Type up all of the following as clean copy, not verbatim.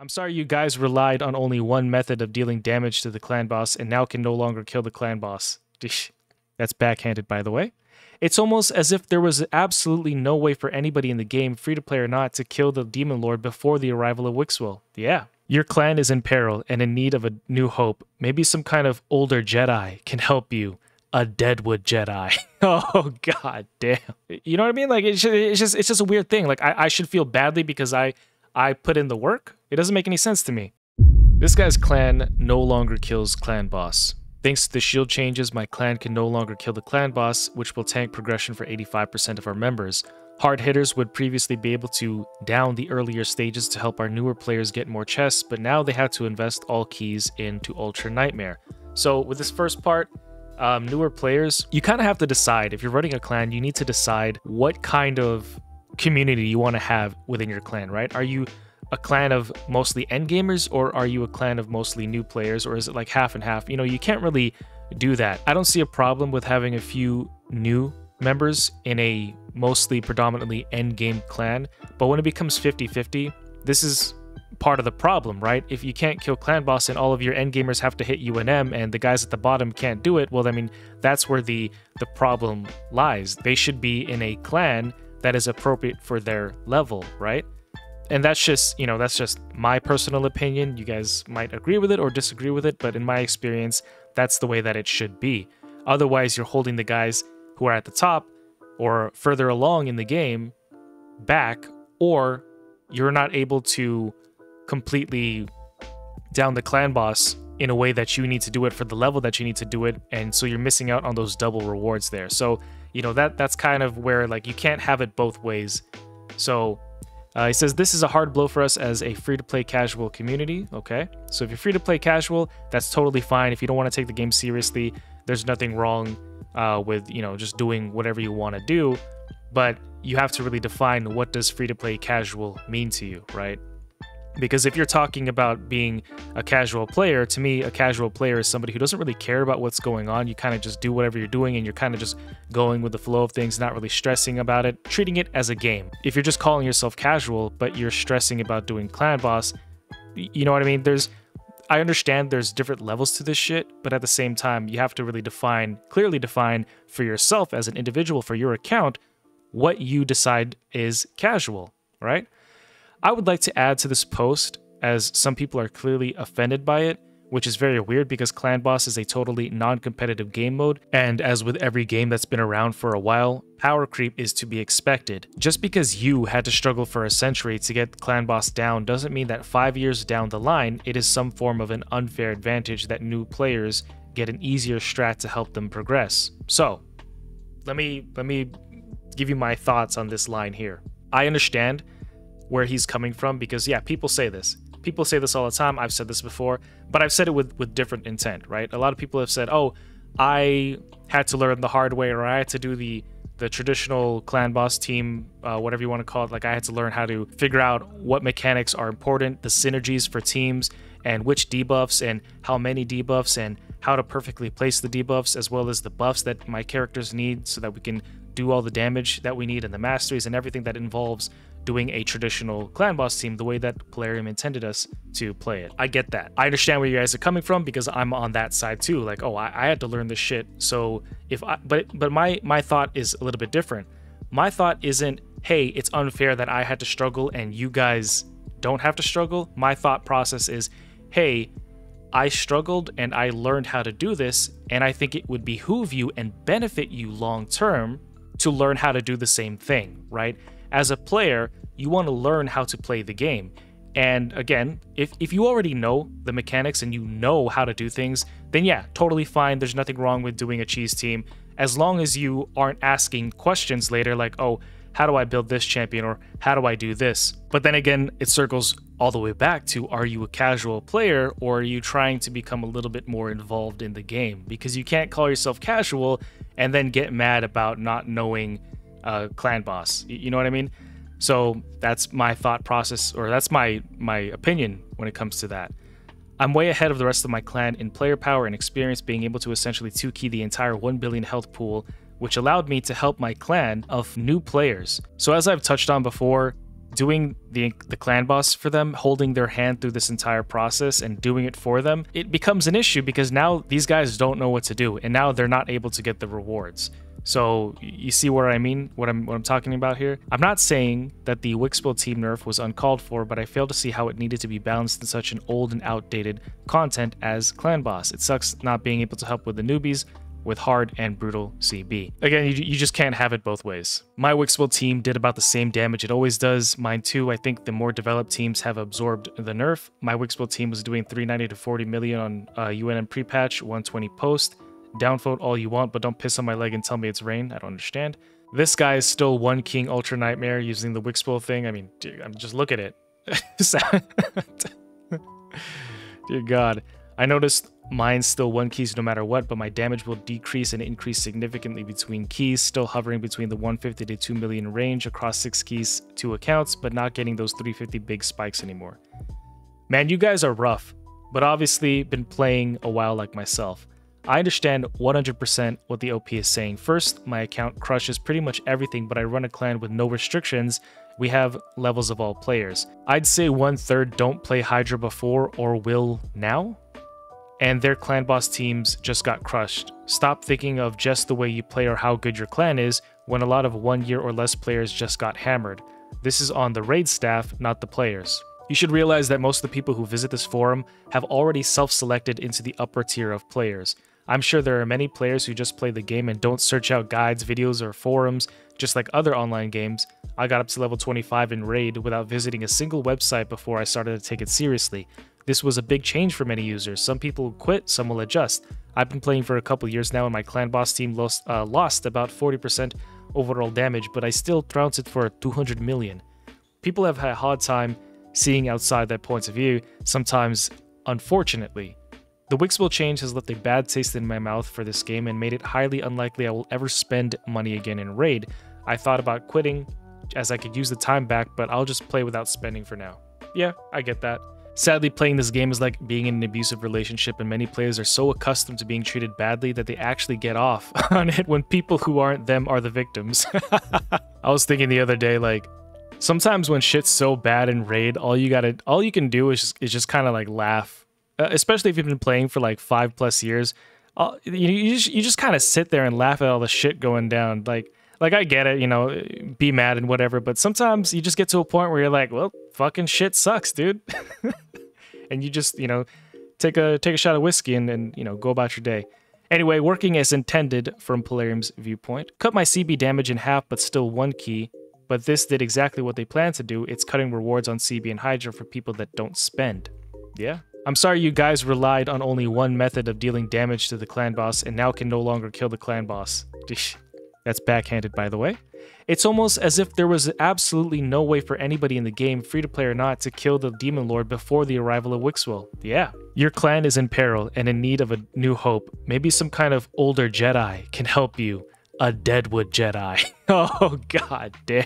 I'm sorry you guys relied on only one method of dealing damage to the clan boss and now can no longer kill the clan boss. That's backhanded, by the way. It's almost as if there was absolutely no way for anybody in the game, free-to-play or not, to kill the Demon Lord before the arrival of Wixwell. Yeah. Your clan is in peril and in need of a new hope. Maybe some kind of older Jedi can help you. A Deadwood Jedi. Oh, god damn. You know what I mean? Like, it's just a weird thing. Like, I should feel badly because I put in the work. It doesn't make any sense to me. This guy's clan no longer kills clan boss. Thanks to the shield changes, my clan can no longer kill the clan boss, which will tank progression for 85% of our members. Hard hitters would previously be able to down the earlier stages to help our newer players get more chests, but now they have to invest all keys into Ultra Nightmare. So with this first part, newer players, you kind of have to decide. If you're running a clan, you need to decide what kind of community you want to have within your clan, right? Are you a clan of mostly endgamers, or are you a clan of mostly new players, or is it like half and half? You know, you can't really do that. I don't see a problem with having a few new members in a mostly predominantly endgame clan, but when it becomes 50-50, this is part of the problem, right? If you can't kill clan boss and all of your endgamers have to hit UNM and the guys at the bottom can't do it, well, I mean, that's where the problem lies. They should be in a clan that is appropriate for their level, right? And that's just, you know, that's just my personal opinion. You guys might agree with it or disagree with it, but in my experience, that's the way that it should be. Otherwise, you're holding the guys who are at the top or further along in the game back, or you're not able to completely down the clan boss in a way that you need to do it for the level that you need to do it, and so you're missing out on those double rewards there. So, you know, that's kind of where, like, you can't have it both ways. So he says, this is a hard blow for us as a free-to-play casual community. Okay, so if you're free-to-play casual, that's totally fine. If you don't want to take the game seriously, there's nothing wrong with, you know, just doing whatever you want to do, but you have to really define what does free-to-play casual mean to you, right? Because if you're talking about being a casual player, to me, a casual player is somebody who doesn't really care about what's going on. You kind of just do whatever you're doing and you're kind of just going with the flow of things, not really stressing about it, treating it as a game. If you're just calling yourself casual, but you're stressing about doing clan boss, you know what I mean? I understand there's different levels to this shit, but at the same time, you have to really define, clearly define for yourself as an individual, for your account, what you decide is casual, right? I would like to add to this post, as some people are clearly offended by it, which is very weird because Clan Boss is a totally non-competitive game mode, and as with every game that's been around for a while, power creep is to be expected. Just because you had to struggle for a century to get Clan Boss down doesn't mean that 5 years down the line, it is some form of an unfair advantage that new players get an easier strat to help them progress. So, let me give you my thoughts on this line here. I understand where he's coming from, because yeah, people say this. People say this all the time. I've said this before, but I've said it with different intent, right? A lot of people have said, oh, I had to learn the hard way, or I had to do the traditional clan boss team, whatever you want to call it. Like, I had to learn how to figure out what mechanics are important, the synergies for teams, and which debuffs, and how many debuffs, and how to perfectly place the debuffs, as well as the buffs that my characters need so that we can do all the damage that we need, and the masteries, and everything that involves doing a traditional clan boss team the way that Polarium intended us to play it. I get that. I understand where you guys are coming from because I'm on that side too. Like, oh, I had to learn this shit. So if I, but my thought is a little bit different. My thought isn't, hey, it's unfair that I had to struggle and you guys don't have to struggle. My thought process is, hey, I struggled and I learned how to do this, and I think it would behoove you and benefit you long term to learn how to do the same thing, right? As a player, you want to learn how to play the game. And again, if you already know the mechanics and you know how to do things, then yeah, totally fine. There's nothing wrong with doing a cheese team, as long as you aren't asking questions later like, oh, how do I build this champion, or how do I do this? But then again, it circles all the way back to, are you a casual player, or are you trying to become a little bit more involved in the game? Because you can't call yourself casual and then get mad about not knowing clan boss, you know what I mean? So that's my thought process, or that's my opinion when it comes to that. I'm way ahead of the rest of my clan in player power and experience, being able to essentially 2-key the entire 1 billion health pool, which allowed me to help my clan of new players. So as I've touched on before, doing the clan boss for them, holding their hand through this entire process and doing it for them, it becomes an issue because now these guys don't know what to do, and now they're not able to get the rewards. So you see what I mean, what I'm talking about here? I'm not saying that the Wixpool team nerf was uncalled for, but I fail to see how it needed to be balanced in such an old and outdated content as clan boss. It sucks not being able to help with the newbies with hard and brutal CB. Again, you just can't have it both ways. My Wixwell team did about the same damage it always does. Mine too. I think the more developed teams have absorbed the nerf. My Wixwell team was doing 390 to 40 million on UNM pre-patch, 120 post. Downvote all you want, but don't piss on my leg and tell me it's rain. I don't understand. This guy is still one king ultra nightmare using the Wixwell thing. I mean, dude, just look at it. Dear God. I noticed mine's still one keys no matter what, but my damage will decrease and increase significantly between keys, still hovering between the 150 to 2 million range across 6 keys, 2 accounts, but not getting those 350 big spikes anymore. Man, you guys are rough, but obviously been playing a while like myself. I understand 100% what the OP is saying. First, my account crushes pretty much everything, but I run a clan with no restrictions. We have levels of all players. I'd say 1/3 don't play Hydra before or will now, and their clan boss teams just got crushed. Stop thinking of just the way you play or how good your clan is when a lot of 1 year or less players just got hammered. This is on the raid staff, not the players. You should realize that most of the people who visit this forum have already self-selected into the upper tier of players. I'm sure there are many players who just play the game and don't search out guides, videos, or forums, just like other online games. I got up to level 25 in Raid without visiting a single website before I started to take it seriously. This was a big change for many users. Some people will quit, some will adjust. I've been playing for a couple years now and my clan boss team lost about 40% overall damage, but I still trounced for 200 million. People have had a hard time seeing outside their points of view, sometimes unfortunately. The Wixpool change has left a bad taste in my mouth for this game and made it highly unlikely I will ever spend money again in Raid. I thought about quitting as I could use the time back, but I'll just play without spending for now. Yeah, I get that. Sadly, playing this game is like being in an abusive relationship, and many players are so accustomed to being treated badly that they actually get off on it when people who aren't them are the victims. I was thinking the other day, like, sometimes when shit's so bad in Raid, all you can do is just kind of like laugh, especially if you've been playing for like 5+ years. You just kind of sit there and laugh at all the shit going down. Like I get it, you know, be mad and whatever, but sometimes you just get to a point where you're like, well, fucking shit sucks, dude. And you just, you know, take a shot of whiskey and you know, go about your day. Anyway, working as intended from Polarium's viewpoint. Cut my CB damage in half, but still one key. But this did exactly what they planned to do. It's cutting rewards on CB and Hydra for people that don't spend. Yeah. I'm sorry you guys relied on only one method of dealing damage to the clan boss and now can no longer kill the clan boss. That's backhanded, by the way. It's almost as if there was absolutely no way for anybody in the game, free to play or not, to kill the Demon Lord before the arrival of Wixwell. Yeah. Your clan is in peril and in need of a new hope. Maybe some kind of older Jedi can help you. A Deadwood Jedi. Oh, god damn.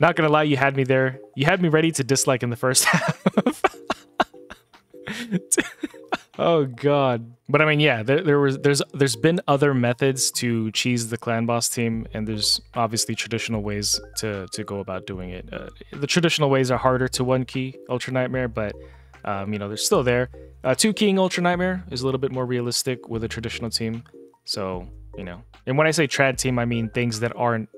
Not gonna lie, you had me there. You had me ready to dislike in the first half. Oh god. But I mean, yeah, there's been other methods to cheese the clan boss team, and there's obviously traditional ways to go about doing it. The traditional ways are harder to one key ultra nightmare, but you know, they're still there. Two keying ultra nightmare is a little bit more realistic with a traditional team. So, you know, and when I say trad team, I mean things that aren't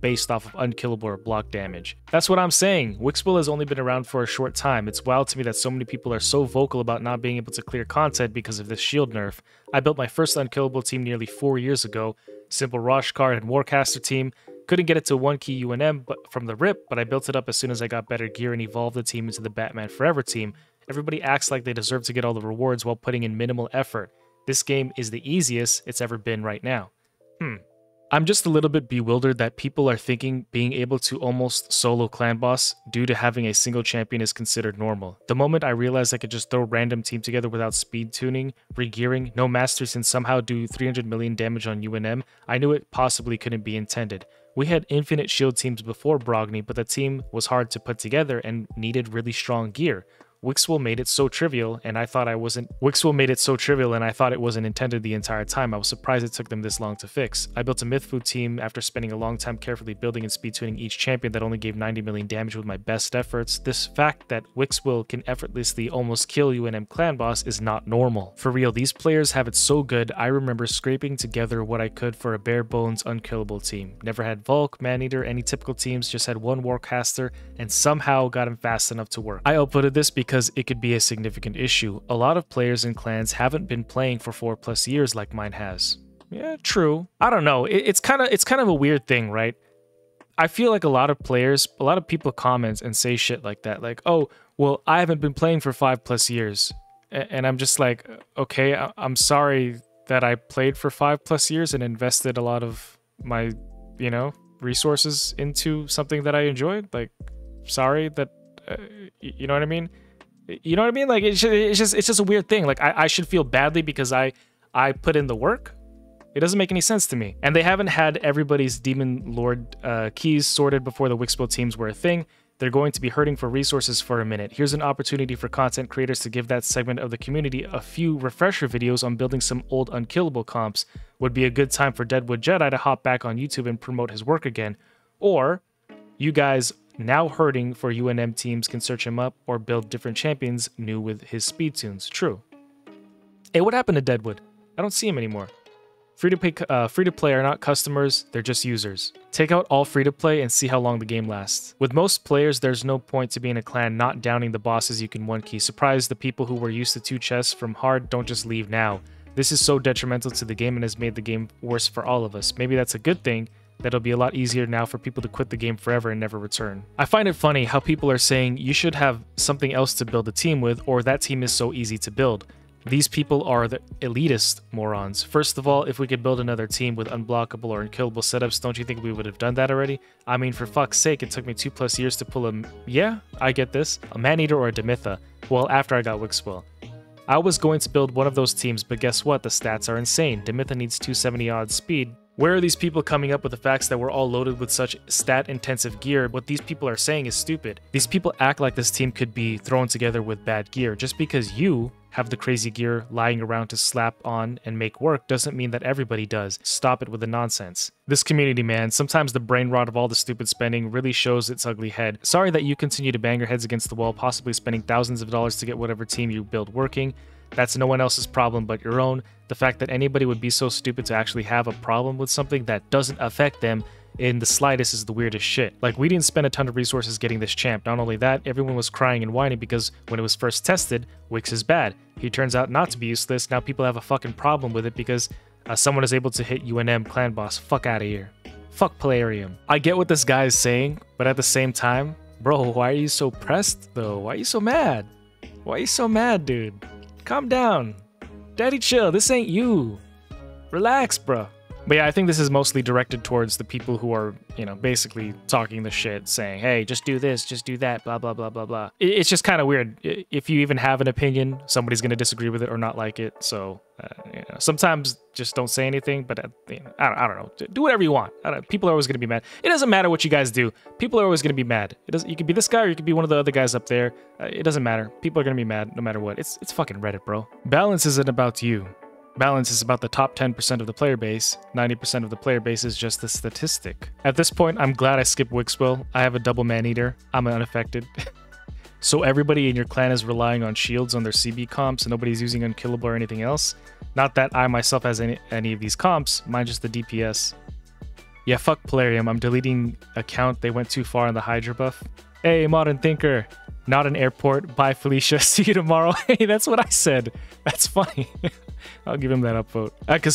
based off of unkillable or block damage. That's what I'm saying. Wixpool has only been around for a short time. It's wild to me that so many people are so vocal about not being able to clear content because of this shield nerf. I built my first unkillable team nearly 4 years ago. Simple Roshkar and Warcaster team. Couldn't get it to 1-key UNM from the rip, but I built it up as soon as I got better gear and evolved the team into the Batman Forever team. Everybody acts like they deserve to get all the rewards while putting in minimal effort. This game is the easiest it's ever been right now. I'm just a little bit bewildered that people are thinking being able to almost solo clan boss due to having a single champion is considered normal. The moment I realized I could just throw random team together without speed tuning, regearing, no masters, and somehow do 300 million damage on UNM, I knew it possibly couldn't be intended. We had infinite shield teams before Brogni, but the team was hard to put together and needed really strong gear. Wixwell made it so trivial and I thought it wasn't intended the entire time. I was surprised it took them this long to fix. I built a MythFu team after spending a long time carefully building and speed tuning each champion that only gave 90 million damage with my best efforts. This fact that Wixwell can effortlessly almost kill you in M clan boss is not normal. For real, these players have it so good. I remember scraping together what I could for a bare bones unkillable team. Never had Vulk, Maneater, any typical teams, just had one Warcaster and somehow got him fast enough to work. I outputted this because it could be a significant issue. A lot of players and clans haven't been playing for 4+ years like mine has. Yeah, true. I don't know. It's kind of a weird thing, right? I feel like a lot of people comment and say shit like that, like, oh, well, I haven't been playing for 5+ years. And I'm just like, okay, I'm sorry that I played for 5+ years and invested a lot of my, you know, resources into something that I enjoyed. Like, sorry that, you know what I mean? You know what I mean? Like, it's just a weird thing. Like, I should feel badly because I put in the work. It doesn't make any sense to me. And they haven't had everybody's Demon Lord keys sorted before the Wixpool teams were a thing. They're going to be hurting for resources for a minute. Here's an opportunity for content creators to give that segment of the community a few refresher videos on building some old unkillable comps. Would be a good time for Deadwood Jedi to hop back on YouTube and promote his work again. Or you guys now hurting for UNM teams can search him up or build different champions new with his speed tunes. True. Hey, what happened to Deadwood? I don't see him anymore. Free to play are not customers, they're just users. Take out all free to play and see how long the game lasts. With most players, there's no point to being a clan not downing the bosses you can one key. Surprise, the people who were used to 2 chests from hard don't just leave now. This is so detrimental to the game and has made the game worse for all of us. Maybe that's a good thing. That'll be a lot easier now for people to quit the game forever and never return. I find it funny how people are saying you should have something else to build a team with, or that team is so easy to build. These people are the elitist morons. First of all, if we could build another team with unblockable or unkillable setups, don't you think we would have done that already? I mean, for fuck's sake, it took me 2+ years to pull a Maneater or a Dimitha. Well, after I got Wixwell. I was going to build one of those teams, but guess what? The stats are insane. Dimitha needs 270 odd speed. Where are these people coming up with the facts that we're all loaded with such stat-intensive gear? What these people are saying is stupid. These people act like this team could be thrown together with bad gear. Just because you have the crazy gear lying around to slap on and make work doesn't mean that everybody does. Stop it with the nonsense. This community, man, sometimes the brain rot of all the stupid spending really shows its ugly head. Sorry that you continue to bang your heads against the wall, possibly spending thousands of dollars to get whatever team you build working. That's no one else's problem but your own. The fact that anybody would be so stupid to actually have a problem with something that doesn't affect them in the slightest is the weirdest shit. Like, we didn't spend a ton of resources getting this champ. Not only that, everyone was crying and whining because when it was first tested, Wix is bad. He turns out not to be useless. Now people have a fucking problem with it because someone is able to hit UNM clan boss. Fuck out of here. Fuck Polarium. I get what this guy is saying, but at the same time, bro, why are you so pressed though? Why are you so mad? Why are you so mad, dude? Calm down. Daddy chill, this ain't you. Relax, bruh. But yeah, I think this is mostly directed towards the people who are, you know, basically talking the shit, saying, hey, just do this, just do that, blah, blah, blah, blah, blah. It's just kind of weird. If you even have an opinion, somebody's going to disagree with it or not like it. So, you know, sometimes just don't say anything, but you know, I don't know. Do whatever you want. People are always going to be mad. It doesn't matter what you guys do. People are always going to be mad. You could be this guy or you could be one of the other guys up there. It doesn't matter. People are going to be mad no matter what. It's fucking Reddit, bro. Balance isn't about you. Balance is about the top 10% of the player base. 90% of the player base is just a statistic. At this point, I'm glad I skipped Wixwell. I have a double Maneater. I'm unaffected. So everybody in your clan is relying on shields on their CB comps and nobody's using unkillable or anything else? Not that I myself has any of these comps. Mine just the DPS. Yeah, fuck Polarium. I'm deleting account. They went too far on the Hydra buff. Hey, Modern Thinker. Not an airport. Bye, Felicia. See you tomorrow. Hey, that's what I said. That's funny. I'll give him that upvote. Because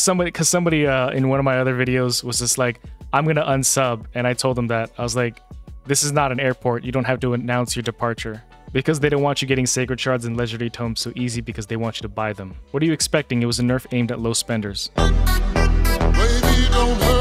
somebody in one of my other videos was just like, I'm going to unsub. And I told them that. I was like, this is not an airport. You don't have to announce your departure. Because they don't want you getting Sacred Shards and Legendary Tomes so easy because they want you to buy them. What are you expecting? It was a nerf aimed at low spenders. Baby, don't hurt.